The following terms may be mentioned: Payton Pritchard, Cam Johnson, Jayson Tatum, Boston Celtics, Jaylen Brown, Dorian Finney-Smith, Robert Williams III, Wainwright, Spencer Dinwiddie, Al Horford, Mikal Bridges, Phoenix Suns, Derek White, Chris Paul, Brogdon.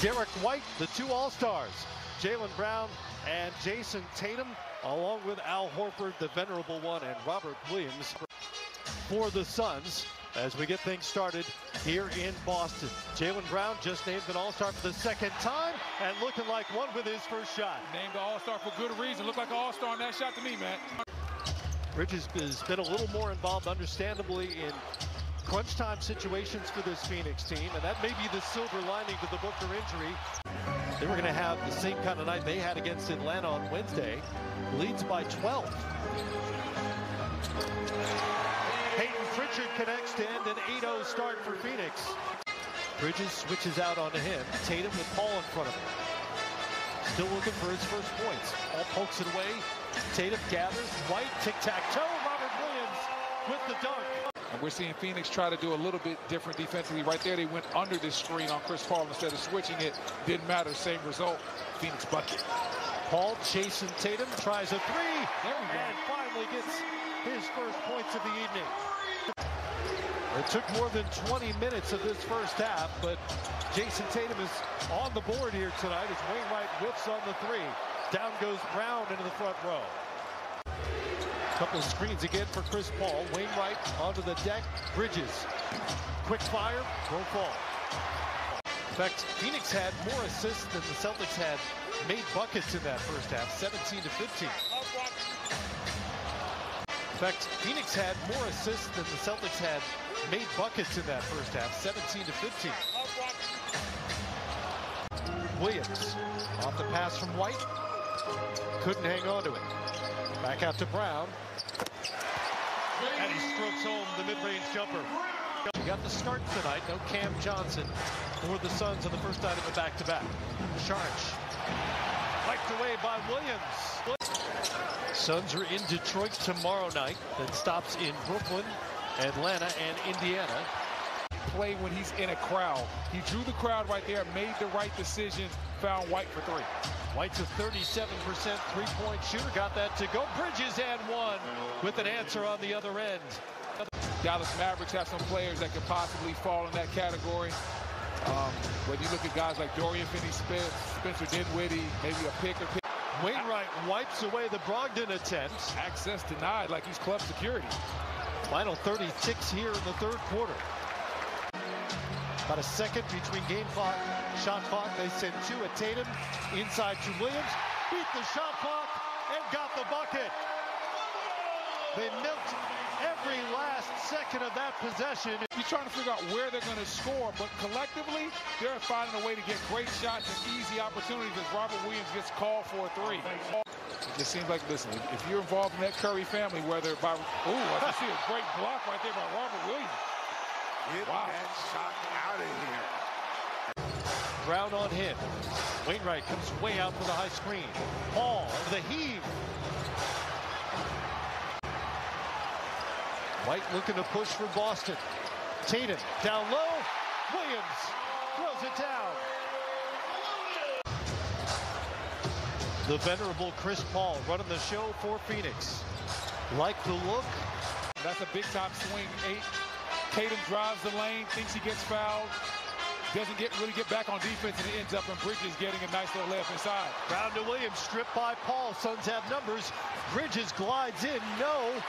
Derek White, the two All-Stars, Jaylen Brown and Jayson Tatum, along with Al Horford, the venerable one, and Robert Williams for the Suns. As we get things started here in Boston, Jaylen Brown just named an All-Star for the second time and looking like one with his first shot. Named an All-Star for good reason. Looked like an All-Star in that shot to me, man. Bridges has been a little more involved, understandably, in crunch time situations for this Phoenix team, and that may be the silver lining to the Booker injury. They were going to have the same kind of night they had against Atlanta on Wednesday. Leads by 12. Payton Pritchard connects to end an 8-0 start for Phoenix. Bridges switches out onto him. Tatum with Paul in front of him. Still looking for his first points. Paul pokes it away. Tatum gathers. White tic-tac-toe. Robert Williams with the dunk. And we're seeing Phoenix try to do a little bit different defensively. Right there, they went under this screen on Chris Paul instead of switching it. Didn't matter. Same result. Phoenix bucket. Paul chasing Tatum. Tries a three. There we go. And finally gets his first points of the evening. It took more than 20 minutes of this first half, but Jayson Tatum is on the board here tonight as Wainwright whips on the three. Down goes Brown into the front row. A couple of screens again for Chris Paul. Wainwright onto the deck. Bridges. Quick fire. Won't fall. In fact, Phoenix had more assists than the Celtics had made buckets in that first half. 17 to 15. In fact, Phoenix had more assists than the Celtics had made buckets in that first half, 17 to 15. Williams, off the pass from White, couldn't hang on to it. Back out to Brown, and he strokes home the mid-range jumper. We got the start tonight, no Cam Johnson for the Suns on the first night of a back-to-back. Sharch, wiped away by Williams. Suns are in Detroit tomorrow night, that stops in Brooklyn, Atlanta, and Indiana. Play when he's in a crowd. He drew the crowd right there, made the right decisions, found White for three. White's a 37% three-point shooter, got that to go. Bridges and one with an answer on the other end. Dallas Mavericks have some players that could possibly fall in that category. When you look at guys like Dorian Finney-Smith, Spencer Dinwiddie, maybe a pick or pick. Wainwright wipes away the Brogdon attempt. Access denied like he's club security. Final 36 here in the third quarter. About a second between game clock, shot clock. They send two at Tatum. Inside to Williams. Beat the shot clock and got the bucket. They milked every last second of that possession. You're trying to figure out where they're going to score, but collectively, they're finding a way to get great shots and easy opportunities as Robert Williams gets called for a three. It just seems like, listen, if you're involved in that Curry family, whether by... Ooh, I see a great block right there by Robert Williams. Get wow. That shot out of here. Brown on him. Wainwright comes way out for the high screen. Paul, the heave. White looking to push for Boston. Tatum down low. Williams throws it down. The venerable Chris Paul running the show for Phoenix. Like the look. That's a big time swing. Eight. Tatum drives the lane. Thinks he gets fouled. Doesn't really get back on defense, and it ends up in Bridges getting a nice little layup inside. Brown to Williams, stripped by Paul. Suns have numbers. Bridges glides in. No.